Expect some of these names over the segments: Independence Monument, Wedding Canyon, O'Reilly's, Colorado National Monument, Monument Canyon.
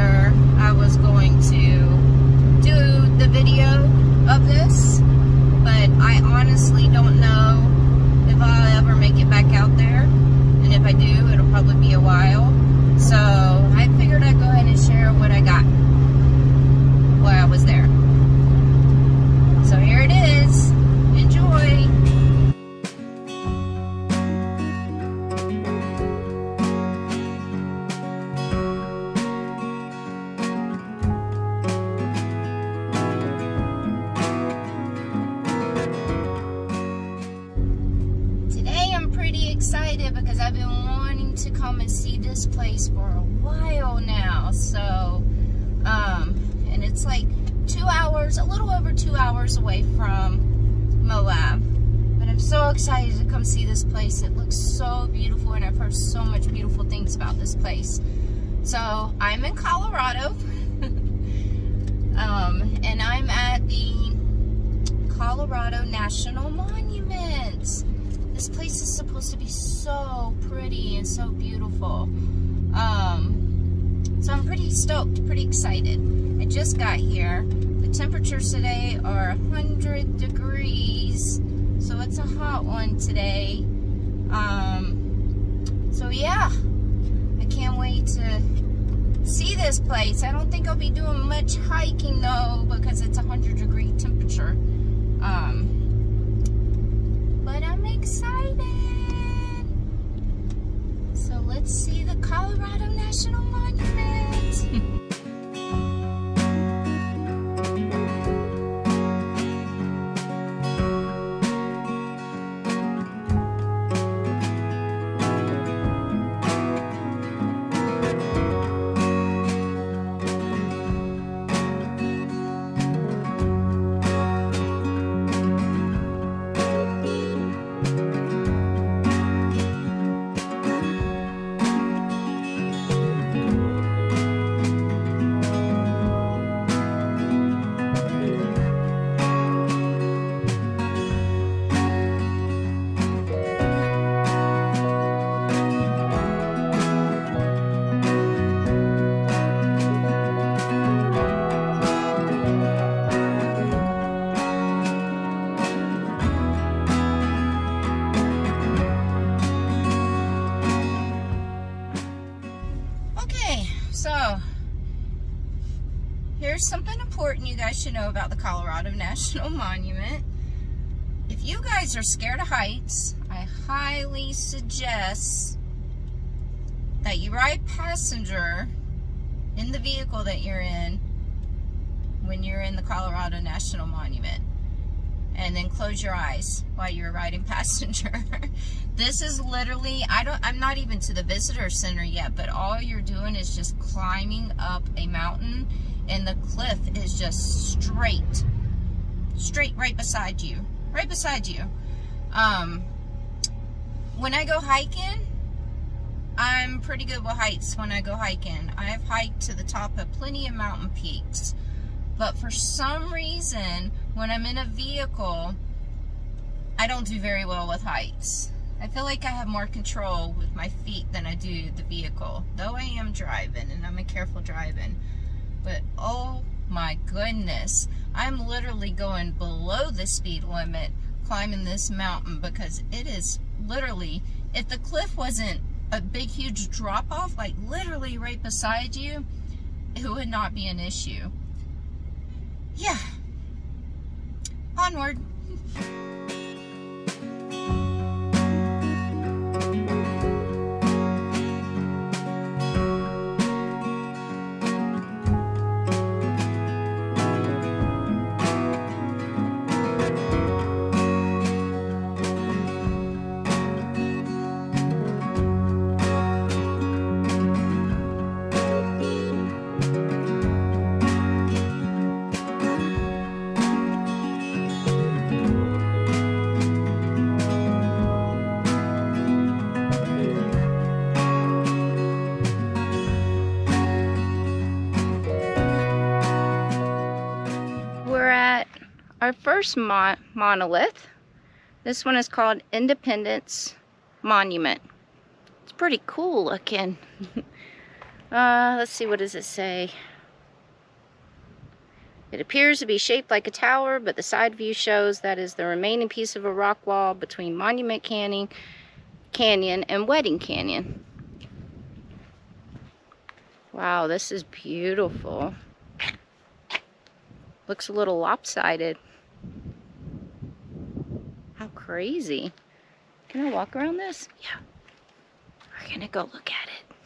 whether I was going to do the video of this, but I honestly don't know if I'll ever make it back out there, and if I do, it'll probably be a while. So I figured I'd go ahead and share what I got while I was there. So here it is. Enjoy! Excited to come see this place. It looks so beautiful, and I've heard so much beautiful things about this place. So I'm in Colorado and I'm at the Colorado National Monument. This place is supposed to be so pretty and so beautiful. So I'm pretty stoked, pretty excited. I just got here. The temperatures today are 100 degrees. So it's a hot one today. So yeah, I can't wait to see this place. I don't think I'll be doing much hiking though, because it's 100-degree temperature. But I'm excited. So let's see the Colorado National Monument. Something important you guys should know about the Colorado National Monument. If you guys are scared of heights, I highly suggest that you ride passenger in the vehicle that you're in when you're in the Colorado National Monument, and then close your eyes while you're riding passenger. This is literally, I'm not even to the visitor center yet, but all you're doing is just climbing up a mountain, and the cliff is just straight right beside you. When I go hiking, I'm pretty good with heights. When I go hiking, I've hiked to the top of plenty of mountain peaks, but for some reason when I'm in a vehicle, I don't do very well with heights. I feel like I have more control with my feet than I do the vehicle, though I am driving, and I'm a careful driving. But oh my goodness, I'm literally going below the speed limit climbing this mountain, because it is literally, if the cliff wasn't a big huge drop off, like literally right beside you, it would not be an issue. Yeah, onward. Our first monolith. This one is called Independence Monument. It's pretty cool looking. Let's see, what does it say? It appears to be shaped like a tower, but the side view shows that is the remaining piece of a rock wall between Monument Canyon and Wedding Canyon. Wow, this is beautiful. Looks a little lopsided. How crazy. Can I walk around this? Yeah. We're gonna go look at it.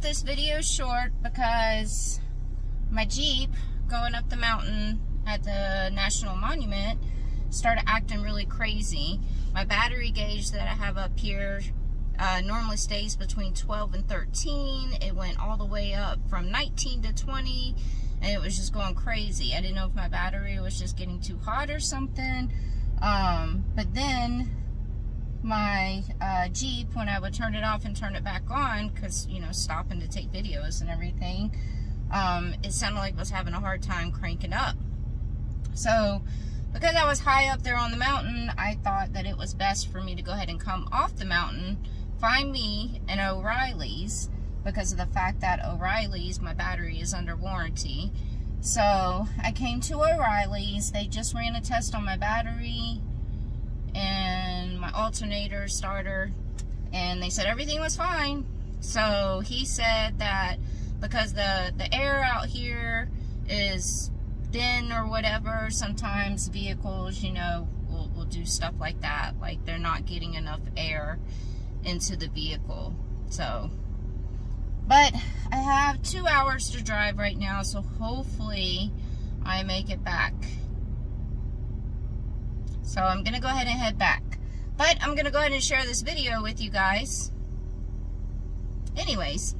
This video short because my Jeep going up the mountain at the National Monument started acting really crazy. My battery gauge that I have up here normally stays between 12 and 13. It went all the way up from 19 to 20 and it was just going crazy. I didn't know if my battery was just getting too hot or something, but then my Jeep, when I would turn it off and turn it back on, because, you know, stopping to take videos and everything, it sounded like it was having a hard time cranking up. So because I was high up there on the mountain, I thought that it was best for me to go ahead and come off the mountain, find me an O'Reilly's, because of the fact that O'Reilly's, my battery is under warranty. So I came to O'Reilly's. They just ran a test on my battery and my alternator starter, and they said everything was fine. So he said that because the air out here is thin or whatever, sometimes vehicles, you know, will do stuff like that, like they're not getting enough air into the vehicle. So, but I have 2 hours to drive right now, so hopefully I make it back. So I'm going to go ahead and head back. But I'm going to go ahead and share this video with you guys. Anyways.